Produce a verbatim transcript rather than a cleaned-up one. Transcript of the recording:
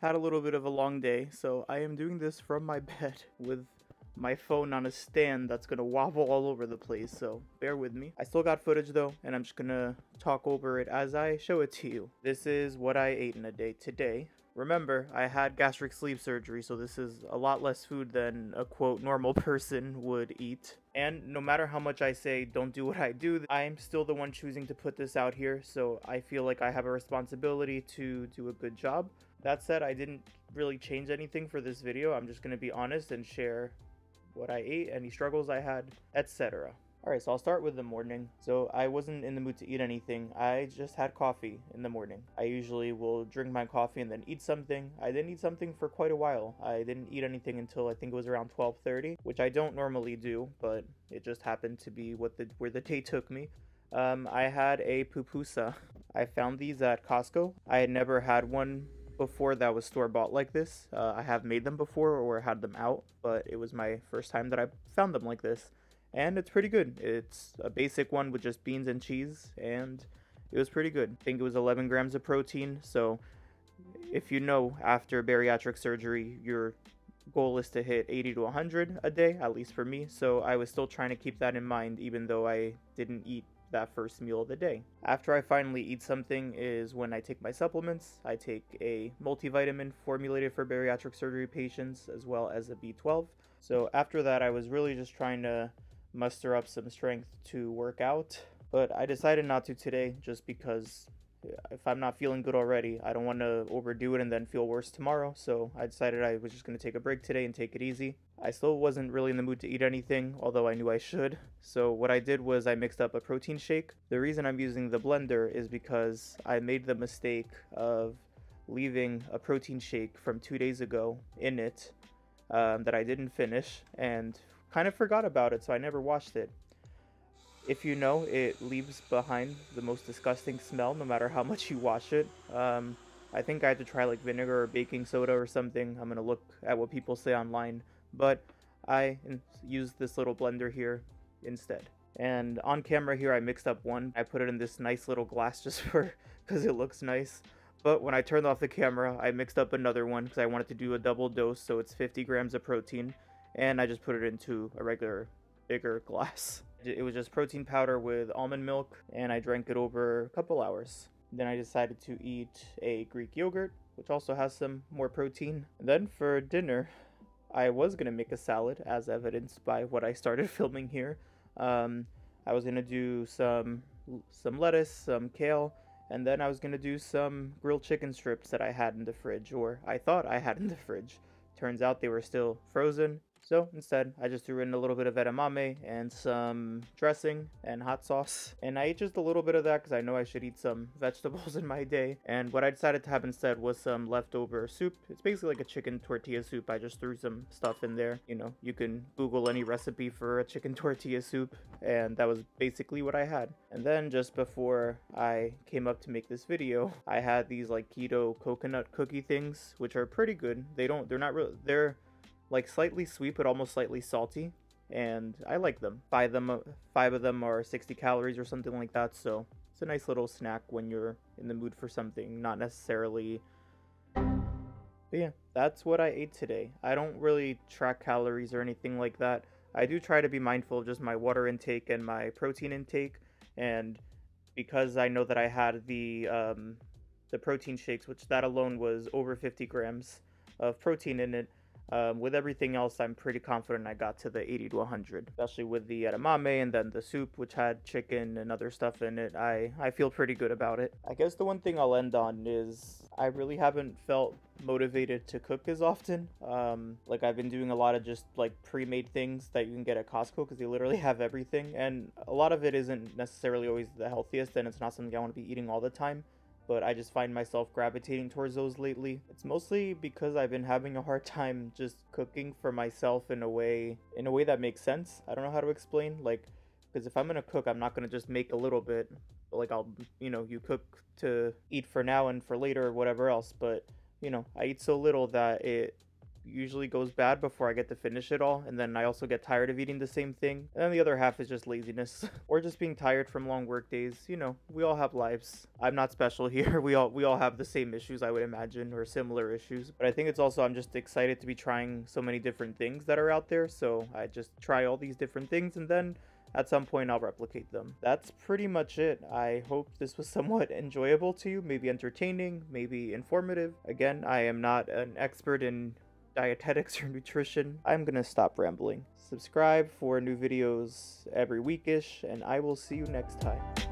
Had a little bit of a long day, so I am doing this from my bed with my phone on a stand that's gonna wobble all over the place, so bear with me. I still got footage though, and I'm just gonna talk over it as I show it to you. This is what I ate in a day today. Remember, I had gastric sleeve surgery, so this is a lot less food than a quote normal person would eat. And no matter how much I say don't do what I do, I'm still the one choosing to put this out here, so I feel like I have a responsibility to do a good job. That said, I didn't really change anything for this video. I'm just gonna be honest and share what I ate, any struggles I had, et cetera. Alright, so I'll start with the morning. So I wasn't in the mood to eat anything. I just had coffee in the morning. I usually will drink my coffee and then eat something. I didn't eat something for quite a while. I didn't eat anything until I think it was around twelve thirty, which I don't normally do, but it just happened to be what the where the day took me. Um, I had a pupusa. I found these at Costco. I had never had one before that was store-bought like this. Uh, I have made them before or had them out, but it was my first time that I found them like this. And it's pretty good. It's a basic one with just beans and cheese, and it was pretty good. I think it was eleven grams of protein, so if you know after bariatric surgery, your goal is to hit eighty to one hundred a day, at least for me, so I was still trying to keep that in mind even though I didn't eat that first meal of the day. After I finally eat something is when I take my supplements. I take a multivitamin formulated for bariatric surgery patients as well as a B twelve. So after that, I was really just trying to muster up some strength to work out, but I decided not to today just because if I'm not feeling good already, I don't want to overdo it and then feel worse tomorrow, so I decided I was just going to take a break today and take it easy. I still wasn't really in the mood to eat anything, although I knew I should, so what I did was I mixed up a protein shake. The reason I'm using the blender is because I made the mistake of leaving a protein shake from two days ago in it um, that I didn't finish and kind of forgot about it, so I never washed it. If you know, it leaves behind the most disgusting smell no matter how much you wash it. Um, I think I had to try like vinegar or baking soda or something. I'm gonna look at what people say online, but I used this little blender here instead. And on camera here, I mixed up one. I put it in this nice little glass just for, because it looks nice. But when I turned off the camera, I mixed up another one because I wanted to do a double dose, so it's fifty grams of protein. And I just put it into a regular, bigger glass. It was just protein powder with almond milk, and I drank it over a couple hours. Then I decided to eat a Greek yogurt, which also has some more protein. And then for dinner, I was gonna make a salad, as evidenced by what I started filming here. Um, I was gonna do some, some lettuce, some kale, and then I was gonna do some grilled chicken strips that I had in the fridge, or I thought I had in the fridge. Turns out they were still frozen. So instead, I just threw in a little bit of edamame and some dressing and hot sauce. And I ate just a little bit of that because I know I should eat some vegetables in my day. And what I decided to have instead was some leftover soup. It's basically like a chicken tortilla soup. I just threw some stuff in there. You know, you can Google any recipe for a chicken tortilla soup. And that was basically what I had. And then just before I came up to make this video, I had these like keto coconut cookie things, which are pretty good. They don't, they're not really, they're like slightly sweet but almost slightly salty, and I like them. Five, them. five of them are sixty calories or something like that, so it's a nice little snack when you're in the mood for something, not necessarily... But yeah, that's what I ate today. I don't really track calories or anything like that. I do try to be mindful of just my water intake and my protein intake, and because I know that I had the, um, the protein shakes, which that alone was over fifty grams of protein in it, Um, with everything else, I'm pretty confident I got to the eighty to one hundred, especially with the edamame and then the soup, which had chicken and other stuff in it. I, I feel pretty good about it. I guess the one thing I'll end on is I really haven't felt motivated to cook as often. Um, like I've been doing a lot of just like pre-made things that you can get at Costco because they literally have everything. And a lot of it isn't necessarily always the healthiest, and it's not something I want to be eating all the time. But I just find myself gravitating towards those lately. It's mostly because I've been having a hard time just cooking for myself in a way, in a way that makes sense. I don't know how to explain, like, because if I'm gonna cook, I'm not gonna just make a little bit. Like I'll, you know, you cook to eat for now and for later or whatever else, but you know, I eat so little that it, usually goes bad before I get to finish it all, and then I also get tired of eating the same thing. And then the other half is just laziness or just being tired from long work days. You know, we all have lives. I'm not special here. We all we all have the same issues, I would imagine, or similar issues. But I think it's also I'm just excited to be trying so many different things that are out there. So I just try all these different things, and then at some point I'll replicate them. That's pretty much it. I hope this was somewhat enjoyable to you, maybe entertaining, maybe informative. Again, I am not an expert in dietetics or nutrition. I'm gonna stop rambling. Subscribe for new videos every weekish, and I will see you next time.